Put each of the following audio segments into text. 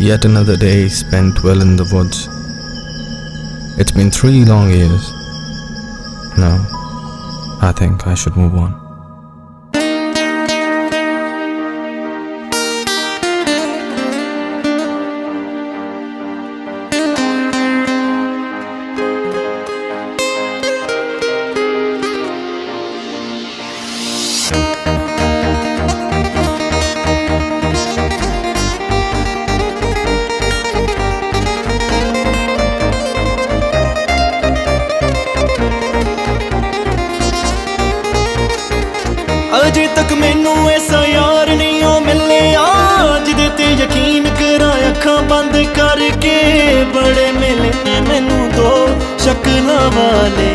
Yet another day spent well in the woods. It's been 3 long years. No, I think I should move on. अजे तक मैनू ऐसा यार नहीं ओ मिलया जिदे ते यकीन करा अखां बंद करके। बड़े मिले मैनू दो शक्लां वाले,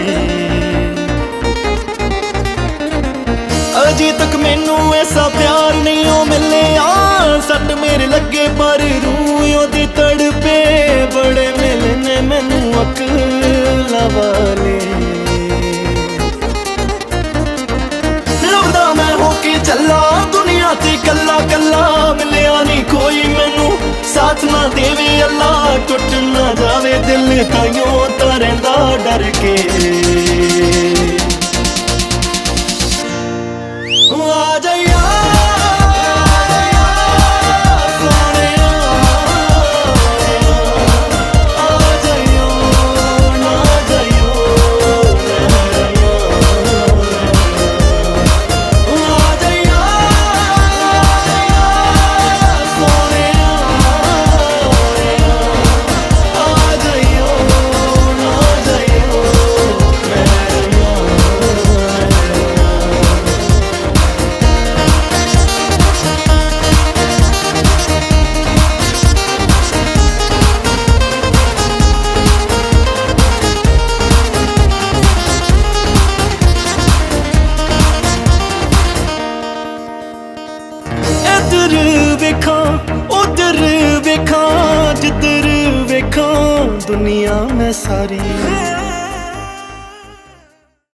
अजे तक मैनू ऐसा प्यार नहीं ओ मिलया। सट मेरे लगे पर रूहों दी तड़पे। बड़े मिले मैनू अकलां वाले। चला दुनिया ते कला कला मिलिया नहीं कोई मैनू साथ ना देवे अल्लाह। टुट ना जावे दिल ताइयों तां रहिंदा डर के। आ जा उधर वेखा जिधर वेखा दुनिया में सारी।